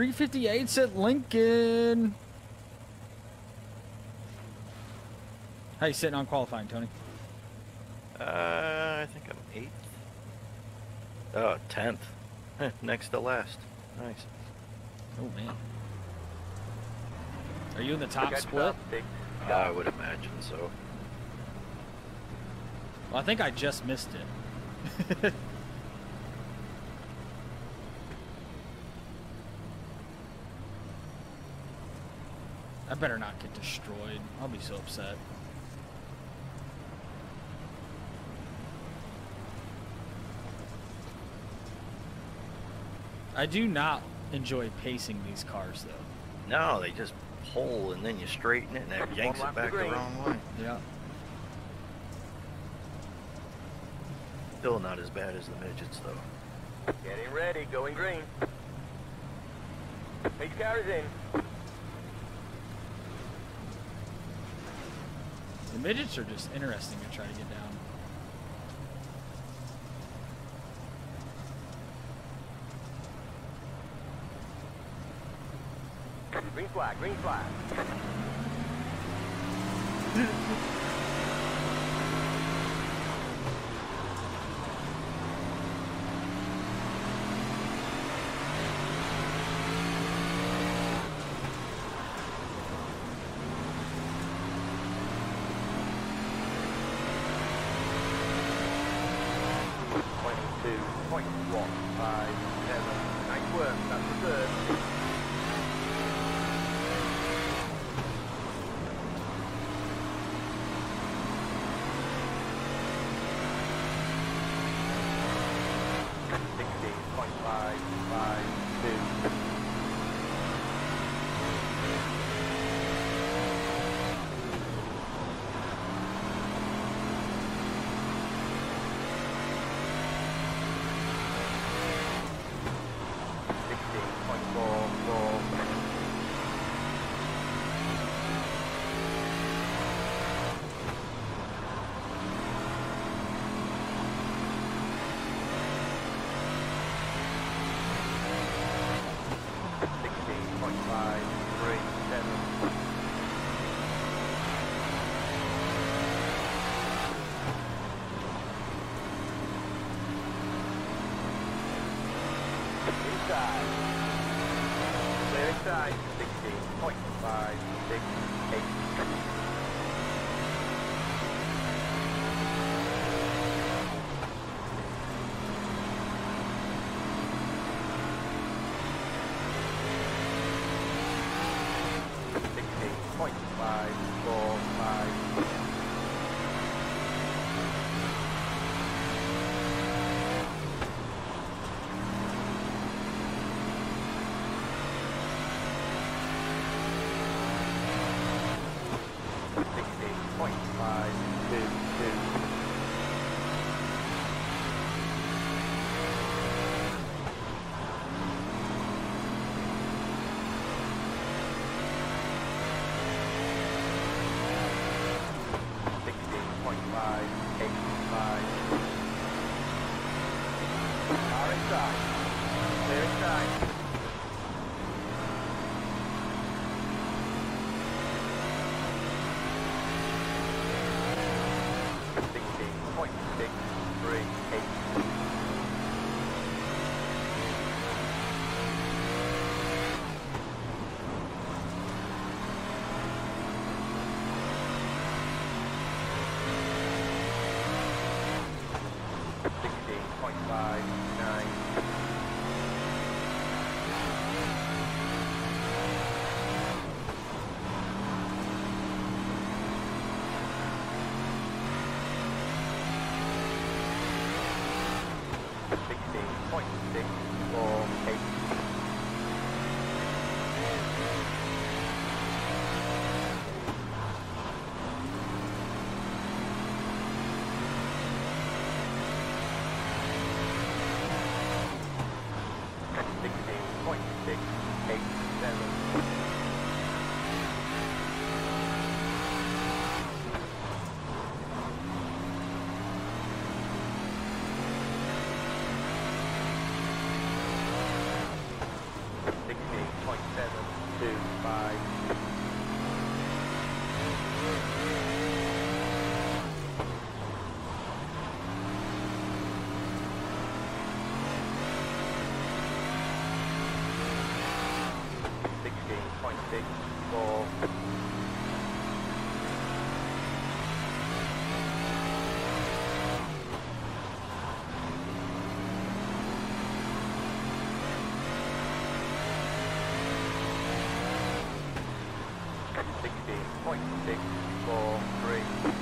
358's at Lincoln. How you sitting on qualifying, Tony? I think I'm 8th. Oh, 10th. Next to last. Nice. Oh, man. Are you in the top split? I would imagine so. Well, I think I just missed it. I better not get destroyed. I'll be so upset. I do not enjoy pacing these cars, though. No, they just pull, and then you straighten it, and that yanks it back the wrong way. Yeah. Still not as bad as the midgets, though. Getting ready, going green. Big carries in. The midgets are just interesting to try to get down. Green flag, green flag. 643.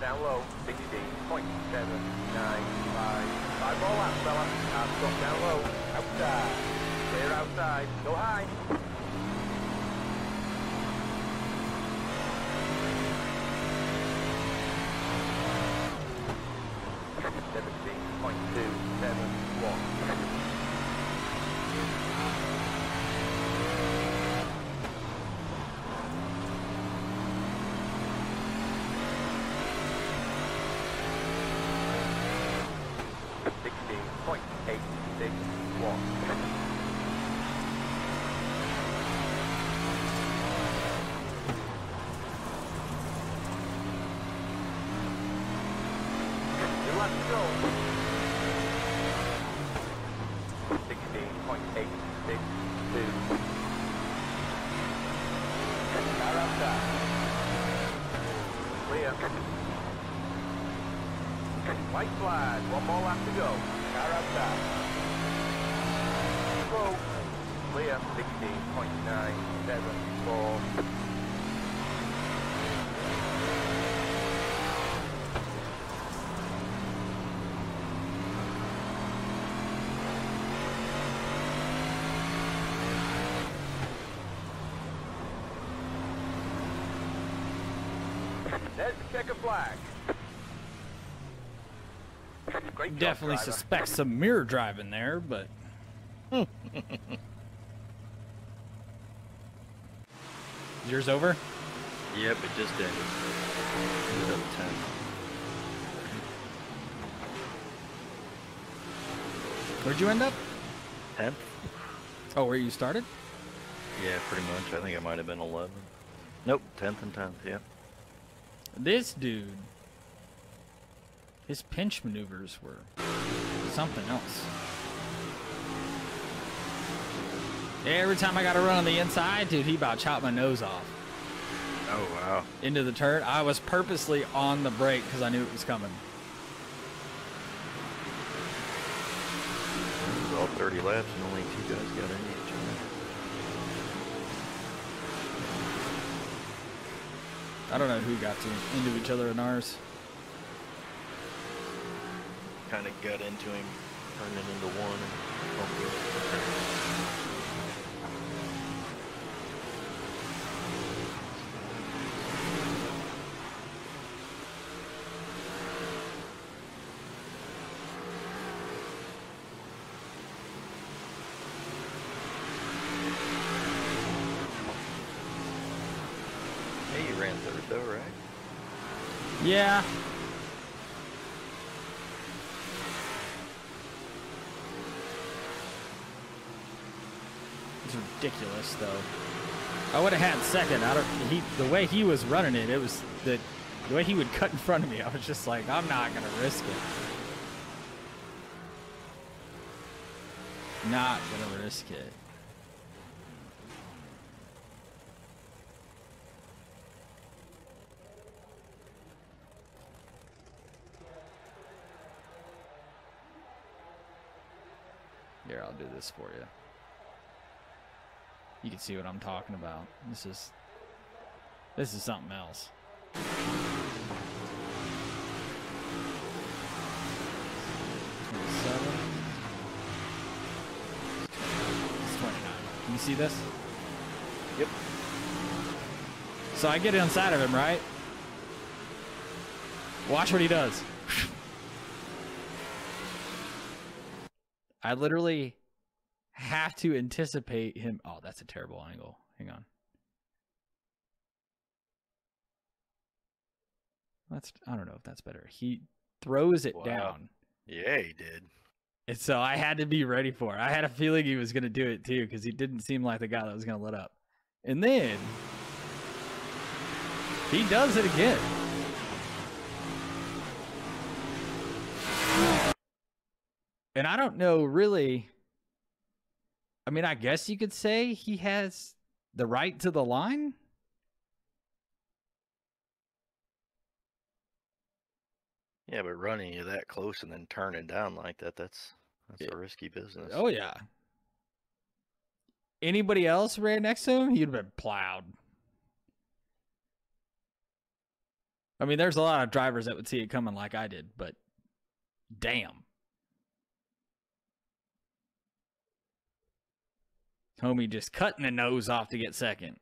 Down low, 16.795. 5 more laps, fella. And stop down low, outside. Clear outside, go high. 17.271. White flag, one more lap to go. Car outside. Slow. Clear, 16.974. 4. There's the checker flag. Definitely suspect some mirror driving there, but yours over? Yep, it just ended. Another 10. Where'd you end up? 10. Oh, where you started? Yeah, pretty much. I think I might have been 11. Nope, 10th and 10th. Yep. This dude. His pinch maneuvers were something else. Every time I got to run on the inside, dude, he about chopped my nose off. Oh, wow. Into the turn. I was purposely on the brake because I knew it was coming. It was all 30 laps and only two guys got in each other. I don't know who got to into each other in ours. Kind of got into him, turned it into one. And yeah. It's ridiculous, though. I would have had second. I don't. The way he was running it, it was the way he would cut in front of me. I was just like, I'm not gonna risk it. Not gonna risk it. Here, I'll do this for you. You can see what I'm talking about. This is something else. It's 29. Can you see this? Yep. So I get inside of him, right? Watch what he does. I literally have to anticipate him. Oh, that's a terrible angle. Hang on. I don't know if that's better. He throws it down. Yeah, he did. And so I had to be ready for it. I had a feeling he was going to do it too, because he didn't seem like the guy that was going to let up. And then he does it again. And I don't know, really. I mean, I guess you could say he has the right to the line. Yeah, but running you that close and then turning down like that's a risky business. Oh, yeah. Anybody else ran next to him, you'd have been plowed. I mean, there's a lot of drivers that would see it coming like I did, but damn. Homie just cutting the nose off to get second.